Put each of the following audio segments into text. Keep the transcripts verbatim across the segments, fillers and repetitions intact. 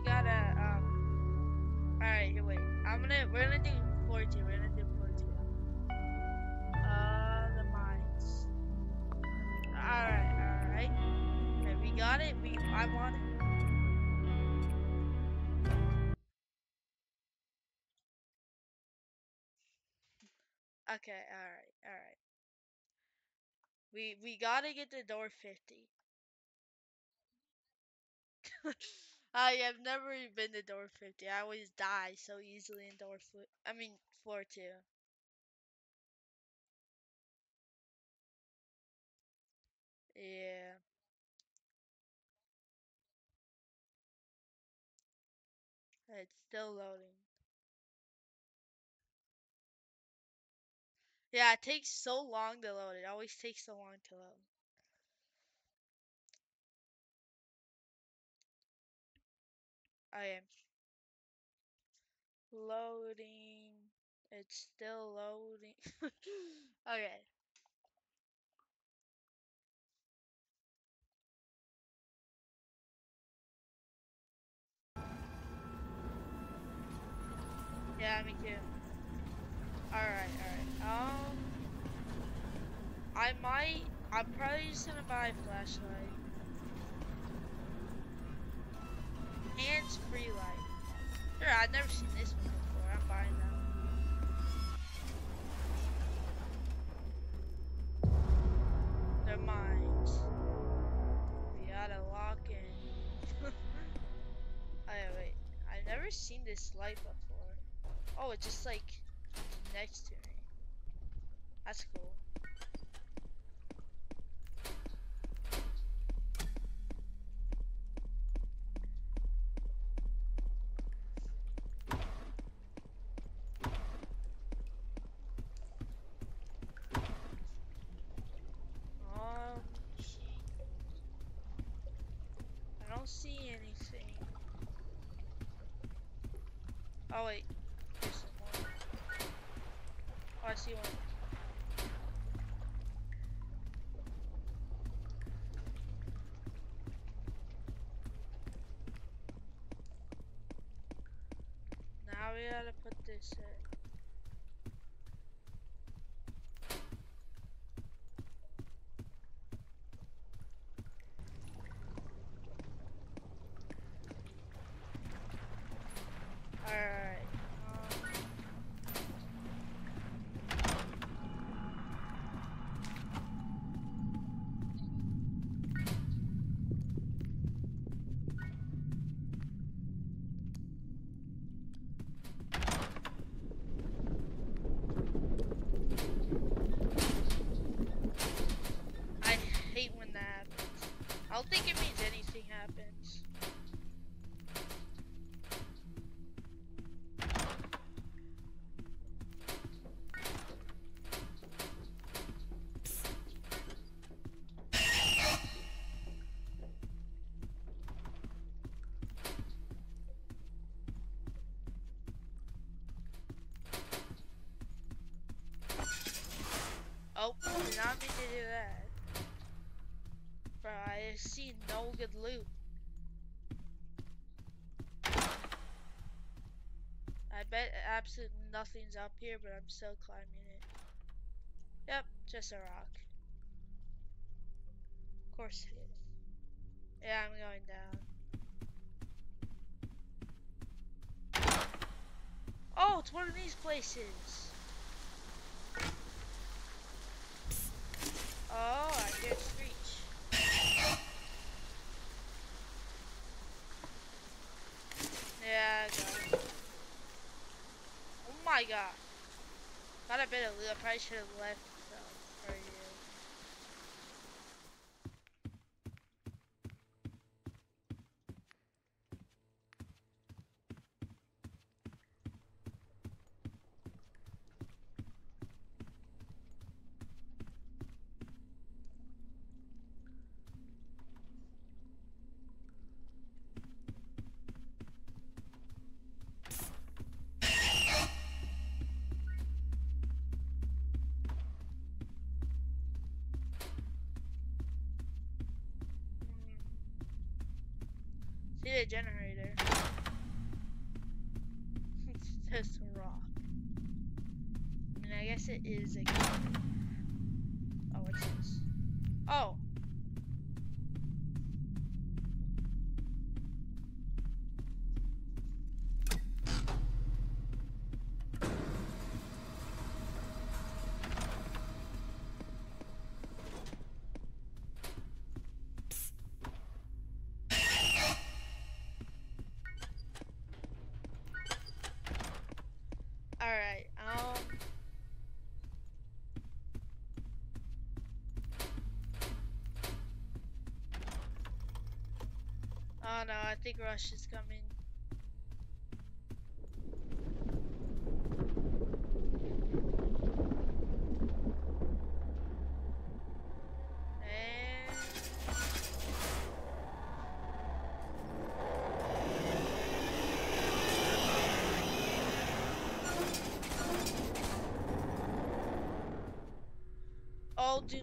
we gotta, um, alright, wait, I'm gonna, we're gonna do fourteen, we're gonna do fourteen. Uh, the mines. Alright, alright. Okay, we got it, we, I want it. Okay, alright, alright. We, we gotta get the door fifty. I have never even been to door fifty. I always die so easily in door foot. I mean, floor two. Yeah. It's still loading. Yeah, it takes so long to load. It always takes so long to load. I am loading. It's still loading. Okay. Yeah, me too. All right, all right. Um, I might. I'm probably just gonna buy a flashlight. Hands-free light. Sure, I've never seen this one before. I'm buying that one. They're mines. We gotta lock in. Oh yeah, wait. I've never seen this light before. Oh, it's just like next to me. That's cool. Oh wait, there's some more. Oh, I see one. Now we gotta put this in. I don't think it means anything happens. Oh, I did not mean to do that. I see no good loot. I bet absolutely nothing's up here, but I'm still climbing it. Yep, just a rock. Of course it is. Yeah, I'm going down. Oh, it's one of these places. Oh, I can't reach. Yeah, I got it. Oh my god. Got a bit of loot. I probably should have left though, for generator. here. It's just a rock. And I guess it is a gun. Oh, what's this? Oh! Alright, um... oh no, I think Rush is coming. Oh, do,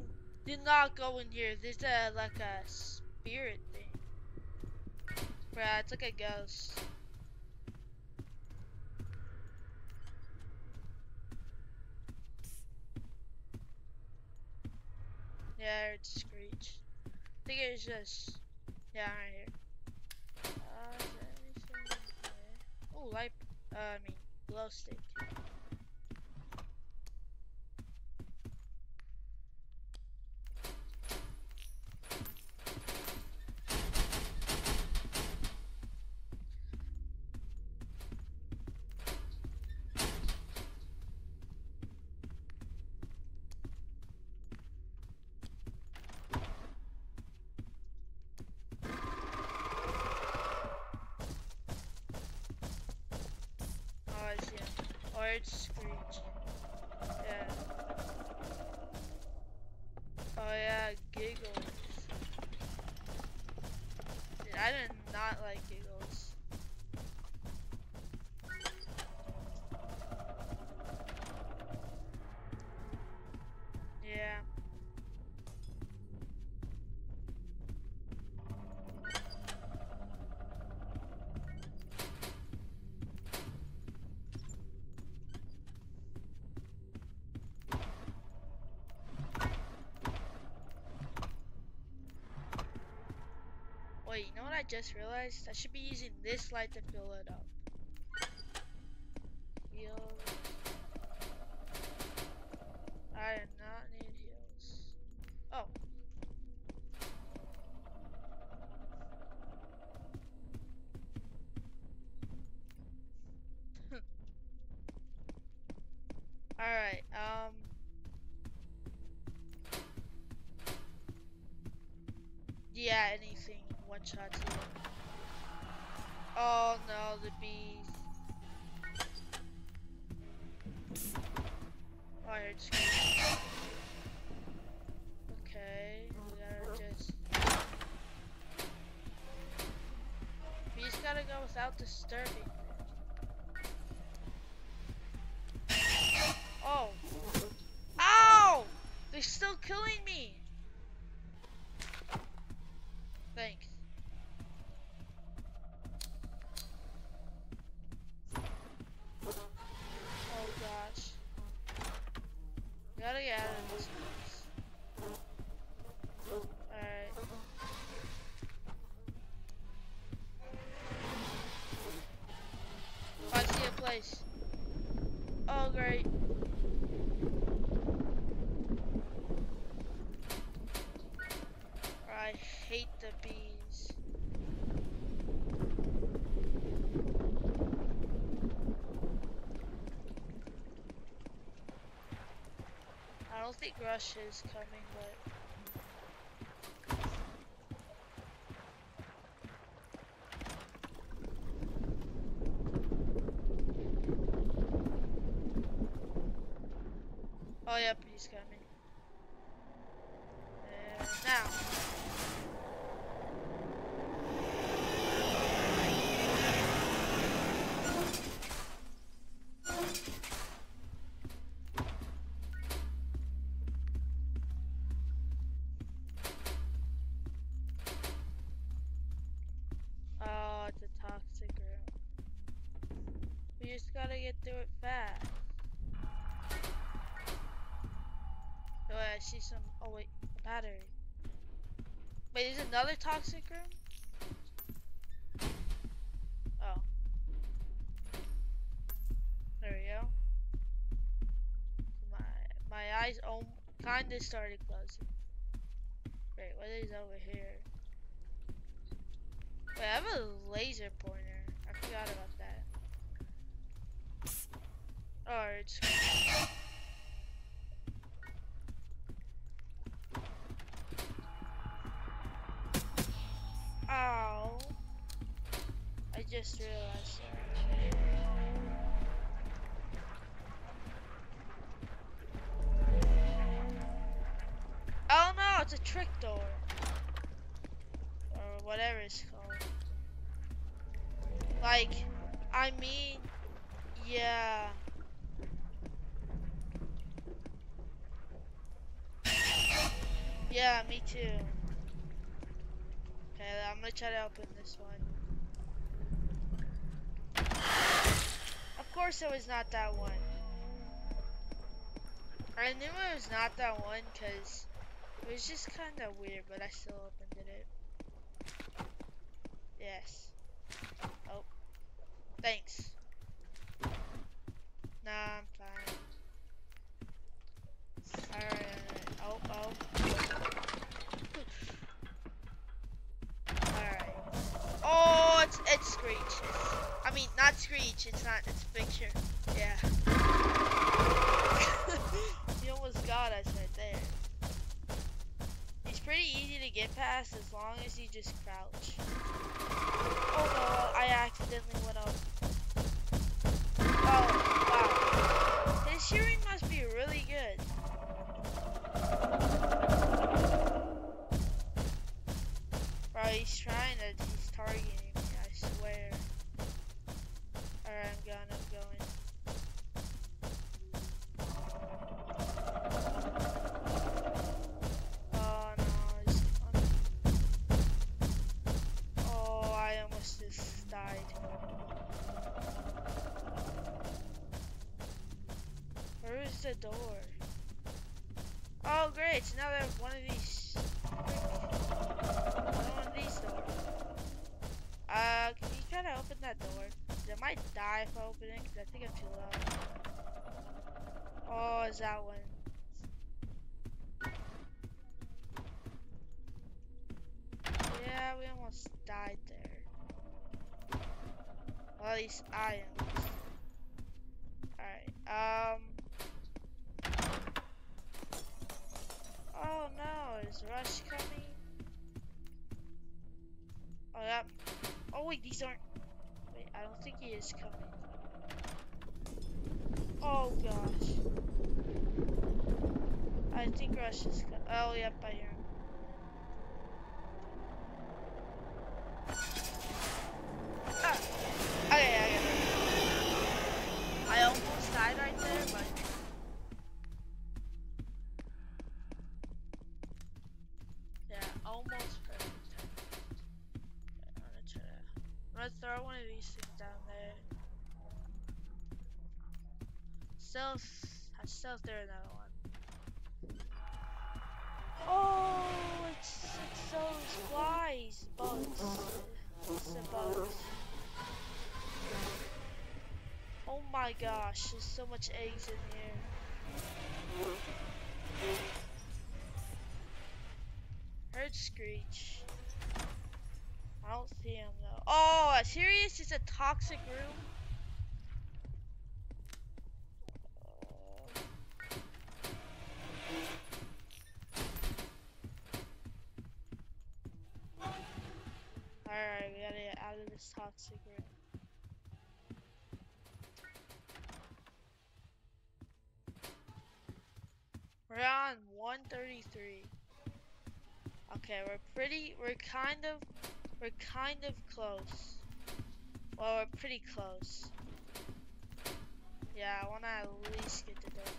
do not go in here. There's a, like a spirit thing. Bruh, it's like a ghost. Yeah, I heard screech. I think it was just, yeah, right here. Uh, is there anything in there? Oh, light, uh, I mean, glow stick. It's screeching. Yeah. Oh yeah, giggles. Dude, I did not like giggles. Yeah. Wait, you know what I just realized? I should be using this light to fill it up. Heal. I do not need heals. Oh. Alright, um. Yeah, anything. One shot to him. Oh no, the bees. Oh, I heard screaming. Okay, just. We just gotta go without disturbing. Oh. Ow! They're still killing me! Thanks. Gotta get out of this place. Alright. Oh, I see a place. Oh, great. I hate the bees. I don't think Rush is coming, but oh yep, he's coming. And now toxic. You just gotta get through it fast. Oh, I see some. Oh wait, a battery. Wait, is another toxic room? Oh, there we go. My my eyes oh kind of started closing. Wait, what is over here? Wait, I have a laser pointer. I forgot about that. Oh, it's. Ow! I just realized that. Oh no, it's a trick door. Or whatever it's called. Like, I mean, yeah. Yeah, me too. Okay, I'm gonna try to open this one. Of course it was not that one. I knew it was not that one because it was just kind of weird, but I still opened it. Yes. Oh. Thanks. Nah, I'm fine. Alright. Oh, oh. Alright. Oh, it's, it's Screech. It's, I mean, not Screech. It's not. It's a picture. Yeah. He almost got us right there. He's pretty easy to get past as long as you just crouch. Oh no, I accidentally went up. Oh, wow. His shooting must be really good. Bro, he's trying to, he's targeting me, I swear. Alright, I'm going, I'm going. Oh no, I'm, oh, I almost just died. Where is the door? Oh great, it's another one of these. Another one of these doors. Uh, can you try to open that door? I might die if I open it because I think I'm too low. Oh, is that one? Yeah, we almost died there. Well, at least I am. Alright, um. Oh no, is Rush coming? Oh yeah. Oh wait, these aren't. Wait, I don't think he is coming. Oh gosh. I think Rush is coming. Oh yep, I hear him. Ah. Okay, I got it. I almost died right there, but. Throw one of these things down there. Still, I still threw another one. Oh, it's, it's those flies, bugs. It's the bugs. Oh my gosh, there's so much eggs in here. Heard Screech. I don't see him though. Oh, serious? It's a toxic room. All right, we gotta get out of this toxic room. We're on one thirty-three. Okay, we're pretty. We're kind of. We're kind of close. Well, we're pretty close. Yeah, I wanna at least get the door.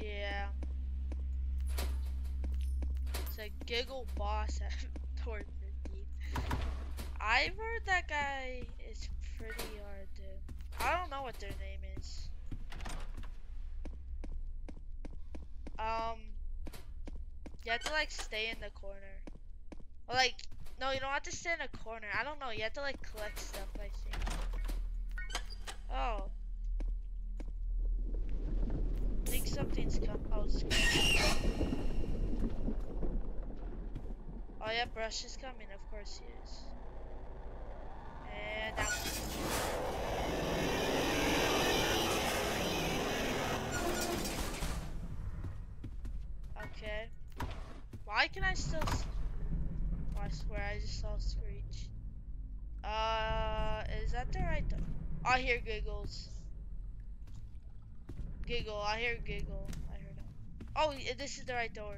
Yeah. It's a giggle boss at door fifteen. I've heard that guy is pretty hard, dude. I don't know what their name is. Um, you have to like stay in the corner. Or like, no, you don't have to stay in a corner. I don't know. You have to like collect stuff, I think. Oh. I think something's coming. Oh, it's coming. Oh yeah, Rush is coming. Of course he is. And out. Okay. Why can I still? Oh, I swear I just saw Screech. Uh, is that the right? I hear giggles. Giggle. I hear giggle. I heard it. Oh, this is the right door.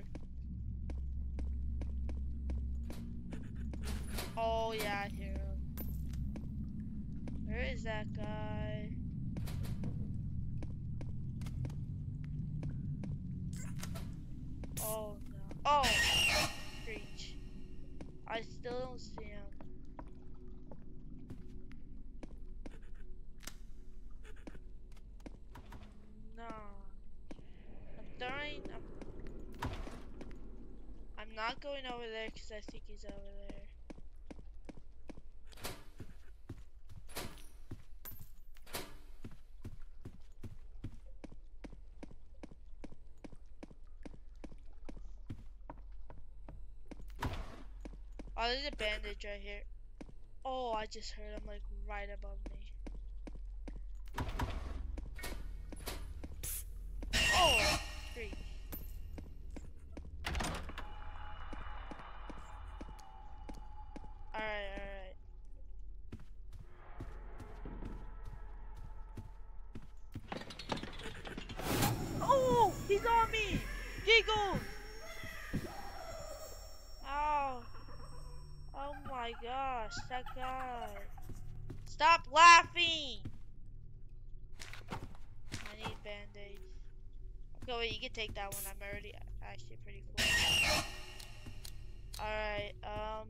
Oh yeah, I hear him. Where is that guy? Oh no. Oh, Screech. I still don't see him. No. I'm throwing. I'm, I'm not going over there because I think he's over there. Oh, there's a bandage right here. Oh, I just heard him like right above me. Oh, freak. Alright, alright. Oh, he's on me! Giggles! Oh my gosh, that guy. Stop laughing! I need band-aids. Okay, wait, you can take that one. I'm already actually pretty cool. Alright, um...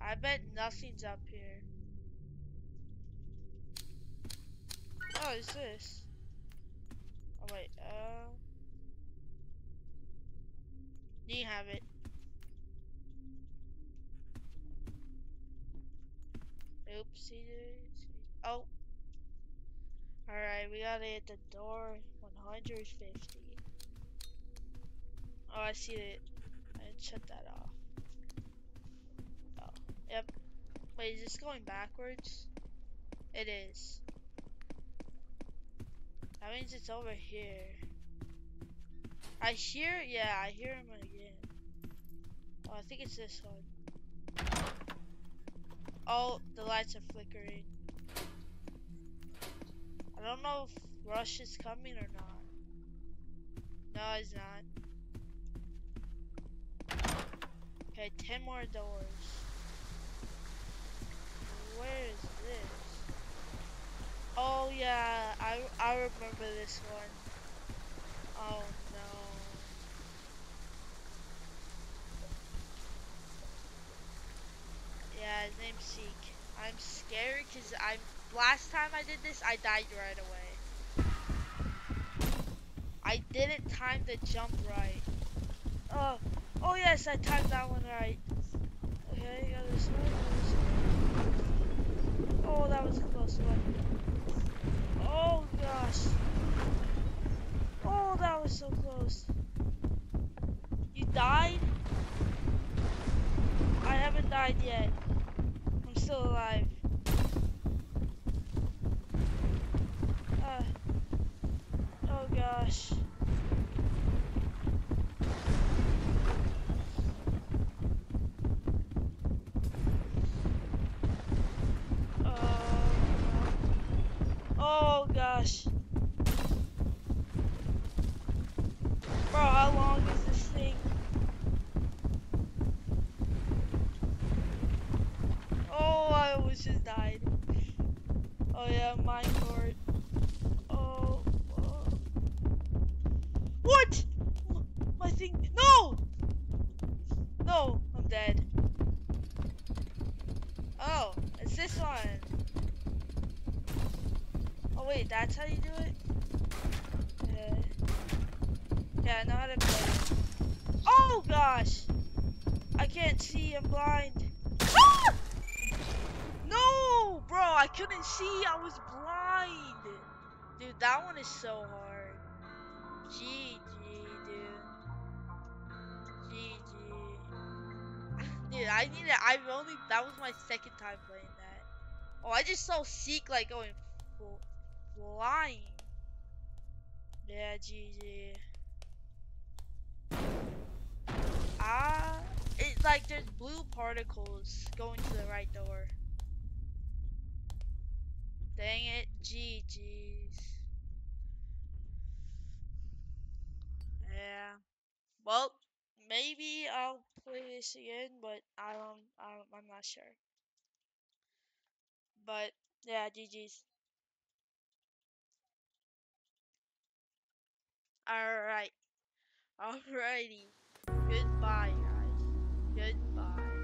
I bet nothing's up here. Oh, is this? Oh, wait, uh... you have it. Oopsie. Oh. Alright, we gotta hit the door one hundred fifty. Oh, I see it. I shut that off. Oh, yep. Wait, is this going backwards? It is. That means it's over here. I hear, yeah, I hear him again. Oh, I think it's this one. Oh, the lights are flickering. I don't know if Rush is coming or not. No, he's not. Okay, ten more doors. Where is this? Oh, yeah, I, I remember this one. Oh, no. Yeah, his name's Seek. I'm scared because I'm last time I did this, I died right away. I didn't time the jump right. Oh, oh yes, I timed that one right. Okay, you got this one. Oh, that was a close one. Oh gosh. Oh, that was so close. You died? I haven't died yet. I'm still alive. Uh, oh gosh. Uh, oh gosh. Bro, how long is this thing? Oh, I almost just died. Oh yeah, mine cord. Oh, oh. What? My thing. No! dead. Oh, it's this one. Oh wait, that's how you do it? Yeah. Yeah, I know how to play. Oh gosh! I can't see, I'm blind. Ah! No, bro, I couldn't see, I was blind. Dude, that one is so hard. G G, dude. G G. Dude, I need to, I've only, that was my second time playing that. Oh, I just saw Seek like going flying. Yeah, G G. Ah, it's like there's blue particles going to the right door. Dang it, G G's. Yeah. Well, maybe I'll play this again, but I don't, I don't I'm not sure. But yeah, G G's. All right. Alrighty. Goodbye, guys. Goodbye.